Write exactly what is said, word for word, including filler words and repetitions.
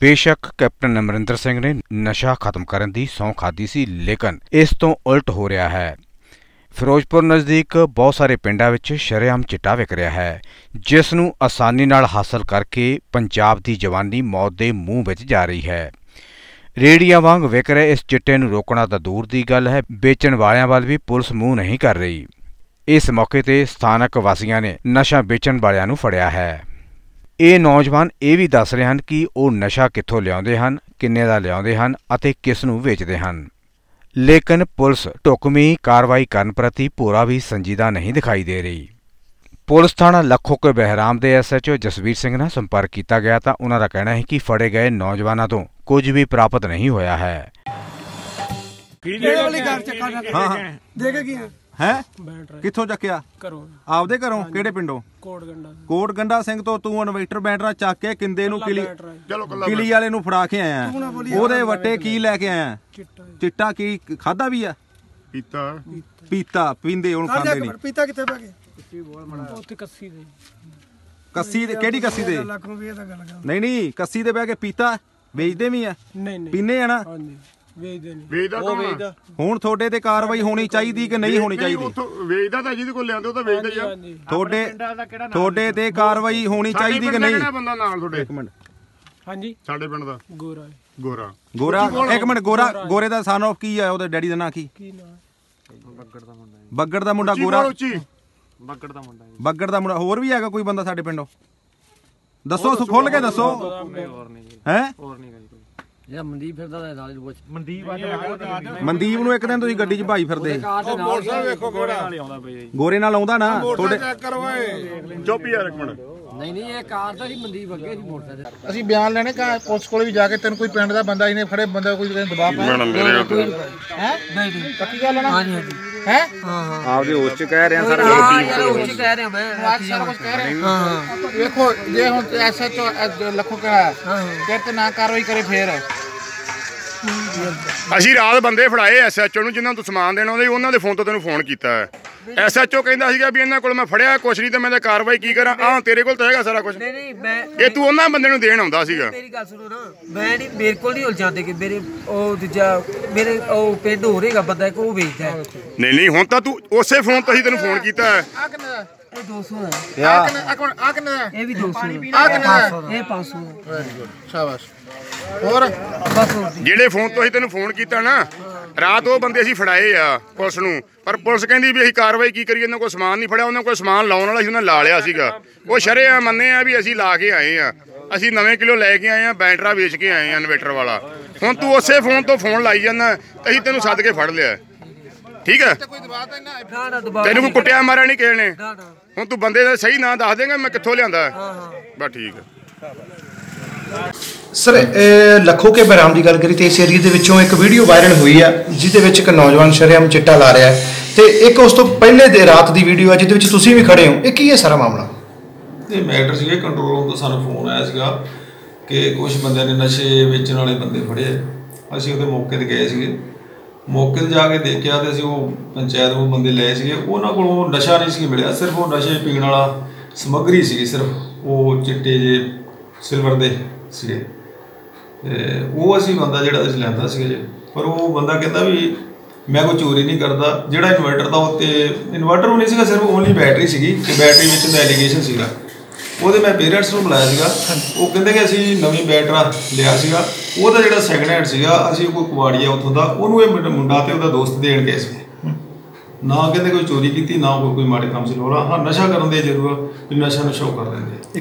बेशक कैप्टन अमरिंदर सिंह ने नशा खत्म करने की सौं खाधी सी, लेकिन इस तो उल्ट हो रहा है। ਫਿਰੋਜ਼ਪੁਰ नज़दीक बहुत सारे ਪਿੰਡਾਂ ਵਿੱਚ ਸ਼ਰੇਆਮ ਚਿੱਟਾ ਵਿਕ ਰਿਹਾ ਹੈ, ਜਿਸ ਨੂੰ ਆਸਾਨੀ ਨਾਲ ਹਾਸਲ ਕਰਕੇ ਪੰਜਾਬ ਦੀ ਜਵਾਨੀ ਮੌਤ ਦੇ ਮੂੰਹ ਵਿੱਚ ਜਾ ਰਹੀ ਹੈ। ਰੇੜੀਆਂ ਵਾਂਗ ਵਿਕ ਰਹੇ ਇਸ ਚਿੱਟੇ ਨੂੰ ਰੋਕਣਾ ਤਾਂ ਦੂਰ ਦੀ ਗੱਲ ਹੈ, ਵੇਚਣ ਵਾਲਿਆਂ ਵੱਲ ਵੀ ਪੁਲਿਸ ਮੂੰਹ ਨਹੀਂ ਕਰ ਰਹੀ। ਇਸ ਮੌਕੇ ਤੇ ਸਥਾਨਕ ਵਾਸੀਆਂ ਨੇ ਨਸ਼ਾ ਵੇਚਣ ਵਾਲਿਆਂ ਨੂੰ ਫੜਿਆ ਹੈ। ਇਹ ਨੌਜਵਾਨ ਇਹ ਵੀ ਦੱਸ ਰਹੇ ਹਨ ਕਿ ਉਹ ਨਸ਼ਾ ਕਿੱਥੋਂ ਲਿਆਉਂਦੇ ਹਨ, ਕਿੰਨੇ ਦਾ ਲਿਆਉਂਦੇ ਹਨ ਅਤੇ ਕਿਸ ਨੂੰ ਵੇਚਦੇ ਹਨ। लेकिन पुलिस ढुकमी कार्रवाई करने प्रति पूरा भी संजीदा नहीं दिखाई दे रही। पुलिस थाना लखो के बहराम के S H O Jasvir Singh ने संपर्क किया गया तो उन्होंने कहना है कि फड़े गए नौजवानों तो कुछ भी प्राप्त नहीं होया है। किथों चक्या आपदे घरों केड़े पिंडों कोट गंडा सिंह तो तू इन्वेटर बैटरा चक के किंदे नूं किली किली वाले नूं फड़ा के आया, ओहदे वट्टे की लैके आया? चिट्टा की खादा भी है, पीता पीता पींदे हुण खांदे नहीं। पीता किथे पै गए? उत्थे कस्सी दे कस्सी दे केड़ी कस्सी दे नहीं नहीं कस्सी दे पै के पीता बेचदे भी है पीने है ना? ਹੁਣ ਤੁਹਾਡੇ ਤੇ ਕਾਰਵਾਈ ਹੋਣੀ ਚਾਹੀਦੀ ਕਿ ਨਹੀਂ ਹੋਣੀ ਚਾਹੀਦੀ? ਵੇਚਦਾ ਤਾਂ ਜਿਹਦੇ ਕੋਲ ਲਿਆਂਦੇ ਉਹ ਤਾਂ ਵੇਚਦਾ ਹੀ ਆ। ਤੁਹਾਡੇ ਤੁਹਾਡੇ ਤੇ ਕਾਰਵਾਈ ਹੋਣੀ ਚਾਹੀਦੀ ਕਿ ਨਹੀਂ? ਕਿਹੜਾ ਬੰਦਾ ਨਾਲ ਤੁਹਾਡੇ? ਇੱਕ ਮਿੰਟ, ਹਾਂਜੀ ਸਾਡੇ ਪਿੰਡ ਦਾ ਗੋਰਾ ਗੋਰਾ ਗੋਰਾ ਇੱਕ ਮਿੰਟ ਗੋਰਾ ਗੋਰੇ ਦਾ ਸਨ ਆਫ ਕੀ ਆ? ਉਹਦੇ ਡੈਡੀ ਦਾ ਨਾਂ ਕੀ? ਕੀ ਨਾਂ? ਬੱਗੜ ਦਾ ਮੁੰਡਾ। ਬੱਗੜ ਦਾ ਮੁੰਡਾ ਗੋਰਾ? ਬੱਗੜ ਦਾ ਮੁੰਡਾ ਬੱਗੜ ਦਾ ਮੁੰਡਾ ਹੋਰ ਵੀ ਹੈਗਾ ਕੋਈ ਬੰਦਾ ਸਾਡੇ ਪਿੰਡੋਂ? ਦੱਸੋ ਖੁੱਲ ਕੇ ਦੱਸੋ। ਹੈ ਮਨਦੀਪ ਫਿਰਦਾ? ਮਨਦੀਪ ਨੂੰ ਇੱਕ ਦਿਨ ਤੁਸੀਂ ਗੱਡੀ ਚ ਭਾਈ ਫਿਰਦੇ ਗੋਰੇ ਨਾਲ ਆਉਂਦਾ ਨਾ ਤੁਹਾਡੇ? ਚੁੱਪ ਯਾਰ ਇੱਕ ਮਿੰਟ। ਨਹੀਂ ਨਹੀਂ ਇਹ ਕਾਰ ਤਾਂ ਸੀ ਮਨਦੀਪ ਅੱਗੇ ਸੀ ਮੋਟਰਸਾਈਕਲ। ਅਸੀਂ ਬਿਆਨ ਲੈਣੇ ਪੁਲਿਸ ਕੋਲ ਵੀ ਜਾ ਕੇ, ਤੈਨੂੰ ਕੋਈ ਪਿੰਡ ਦਾ ਬੰਦਾ ਇਹਨੇ ਫੜੇ ਬੰਦਾ ਕੋਈ ਦਬਾਅ ਪਾਇਆ? ਆਪਦੇ ਉੱਚ ਕਹਿ ਰਿਹਾ ਸਾਰਾ ਕੁਝ ਕਹਿ ਰਿਹਾ ਮੈਂ। ਵੇਖੋ ਜੇ ਹੁਣ ਐਸਐਚਓ ਲੱਖੋ ਕਰਾ ਕਿਰਤ ਨਾ ਕਾਰਵਾਈ ਕਰੇ ਫੇਰ ਅਸੀਂ ਰਾਤ ਬੰਦੇ ਫੜਾਏ ਐਸਐਚਓ ਨੂੰ, ਜਿਨ੍ਹਾਂ ਤੋਂ ਸਮਾਨ ਦੇਣਾ ਆਉਂਦੇ ਉਹਨਾਂ ਦੇ ਫੋਨ ਤੋਂ ਤੈਨੂੰ ਫੋਨ ਕੀਤਾ ਹੈ। ਐਸਐਚਓ ਕਹਿੰਦਾ ਸੀਗਾ ਵੀ ਇਹਨਾਂ ਕੋਲ ਮੈਂ ਫੜਿਆ ਕੁਛ ਨਹੀਂ ਤੇ ਮੈਂ ਤਾਂ ਕਾਰਵਾਈ ਕੀ ਕਰਾਂ? ਆਹ ਤੇਰੇ ਕੋਲ ਤਾਂ ਹੈਗਾ ਸਾਰਾ ਕੁਛ। ਨਹੀਂ ਨਹੀਂ ਮੈਂ ਇਹ ਤੂੰ ਉਹਨਾਂ ਬੰਦੇ ਨੂੰ ਦੇਣ ਆਉਂਦਾ ਸੀਗਾ। ਮੇਰੀ ਗੱਲ ਸੁਣੋ ਨਾ, ਮੈਂ ਨਹੀਂ ਮੇਰੇ ਕੋਲ ਨਹੀਂ ਉਲ ਜਾਂਦੇ ਕਿ ਮੇਰੇ ਉਹ ਦੂਜਾ ਮੇਰੇ ਉਹ ਪਿੰਡ ਹੋ ਰਹੇਗਾ ਬੰਦਾ ਇੱਕ ਉਹ ਵੇਚਦਾ। ਨਹੀਂ ਨਹੀਂ ਹੁਣ ਤਾਂ ਤੂੰ ਉਸੇ ਫੋਨ ਤੋਂ ਹੀ ਤੈਨੂੰ ਫੋਨ ਕੀਤਾ ਹੈ। ਆਹ ਕਿੰਨਾ ਇਹ ਦੋ ਸੌ ਹੈ? ਆਹ ਕਿੰਨਾ ਆਹ ਕਿੰਨਾ ਇਹ ਵੀ ਦੋ ਸੌ? ਆਹ ਕਿੰਨਾ ਇਹ ਪੰਜ ਸੌ? ਵੈਰੀ ਗੁੱਡ ਸ਼ਾਬਾਸ਼। ਹੋਰ ਜਿਹੜੇ ਫੋਨ ਤੋਂ ਹੀ ਤੈਨੂੰ ਫੋਨ ਕੀਤਾ ਨਾ ਰਾਤ ਉਹ ਬੰਦੇ ਅਸੀਂ ਫੜਾਏ ਆ ਪੁਲਿਸ ਨੂੰ, ਪਰ ਪੁਲਿਸ ਕਹਿੰਦੀ ਵੀ ਅਸੀਂ ਕਾਰਵਾਈ ਕੀ ਕਰੀਏ, ਇਹਨਾਂ ਕੋਲ ਸਮਾਨ ਨਹੀਂ ਫੜਿਆ। ਉਹਨਾਂ ਕੋਲ ਸਮਾਨ ਲਾਉਣ ਵਾਲਾ ਸੀ ਉਹਨਾਂ ਲਾ ਲਿਆ ਸੀਗਾ। ਉਹ ਸ਼ਰੇ ਆ ਮੰਨੇ ਆ ਵੀ ਅਸੀਂ ਲਾ ਕੇ ਆਏ ਆ, ਅਸੀਂ ਨਵੇਂ ਕਿਲੋ ਲੈ ਕੇ ਆਏ ਆ, ਬੈਟਰਾ ਵੇਚ ਕੇ ਆਏ ਆ ਇਨਵੇਟਰ ਵਾਲਾ। ਹੁਣ ਤੂੰ ਉਸੇ ਫੋਨ ਤੋਂ ਫੋਨ ਲਾਈ ਜਾਂਦਾ, ਅਸੀਂ ਤੈਨੂੰ ਸੱਦ ਕੇ ਫੜ ਲਿਆ। ਠੀਕ ਹੈ ਤੈਨੂੰ ਕੋਈ ਕੁੱਟਿਆ ਮਾਰਿਆ ਨਹੀਂ ਕਿਸੇ ਨੇ? ਹੁਣ ਤੂੰ ਬੰਦੇ ਦਾ ਸਹੀ ਨਾਂ ਦੱਸ ਦੇਂਗਾ ਮੈਂ ਕਿੱਥੋਂ ਲਿਆਂਦਾ? ਬਸ ਠੀਕ ਹੈ ਸਰ। लखो के बहराम की गल करी तो इस एरिए एक वीडियो वायरल हुई है जिसे एक नौजवान शरेआम चिट्टा ला रहा है, तो एक उस तो पहले दे रात की वीडियो है जिस तुसीं भी खड़े हो। ये की है सारा मामला? ये मैटर से कंट्रोल रूम तो सानू फोन आया कि कुछ बंदे ने नशे वेचण वाले बंदे फड़े। असीं उहदे मौके ते गए सीगे, मौके ते जाके देखिया ते असीं ओह पंचायत वो बंदे लए सीगे। उहनां कोलों नशा नहीं सी मिलिया, सिर्फ वो नशे पीण वाला समग्री सी, सिर्फ वो चिट्टे जे सिल्वर दे ਸੀਗੇ। ਤੇ ਉਹ ਅਸੀਂ ਬੰਦਾ ਜਿਹੜਾ ਅਸੀਂ ਲੈਂਦਾ ਸੀਗਾ ਜੀ, ਪਰ ਉਹ ਬੰਦਾ ਕਹਿੰਦਾ ਵੀ ਮੈਂ ਕੋਈ ਚੋਰੀ ਨਹੀਂ ਕਰਦਾ। ਜਿਹੜਾ ਇਨਵਰਟਰ ਦਾ ਉੱਤੇ ਇਨਵਰਟਰ ਉਹ ਨਹੀਂ ਸੀਗਾ, ਸਿਰਫ ਓਨਲੀ ਬੈਟਰੀ ਸੀਗੀ ਤੇ ਬੈਟਰੀ ਵਿੱਚ ਦਾ ਐਲੀਗੇਸ਼ਨ ਸੀਗਾ। ਉਹਦੇ ਮੈਂ ਪੇਰੈਂਟਸ ਨੂੰ ਬੁਲਾਇਆ ਸੀਗਾ, ਉਹ ਕਹਿੰਦੇ ਕਿ ਅਸੀਂ ਨਵੀਂ ਬੈਟਰਾ ਲਿਆ ਸੀਗਾ, ਉਹਦਾ ਜਿਹੜਾ ਸੈਕਿੰਡ ਹੈਂਡ ਸੀਗਾ ਅਸੀਂ ਕੋਈ ਕੁਆੜੀਆ ਉੱਥੋਂ ਦਾ ਉਹਨੂੰ ਇਹ ਮੁੰਡਾ ਤੇ ਉਹਦਾ ਦੋਸਤ ਦੇਣ ਗਏ ਸੀ। ਨਾ ਕਹਿੰਦੇ ਕੋਈ ਚੋਰੀ ਕੀਤੀ, ਨਾ ਕੋਈ ਕੋਈ ਮਾੜੇ ਕੰਮ ਸੀ ਲੋੜਾ। ਹਾਂ ਨਸ਼ਾ ਕਰਨ ਦੇ ਜ਼ਰੂਰ ਨਸ਼ਾ ਨਸ਼ਾ ਉਹ ਕਰ ਦਿੰਦੇ।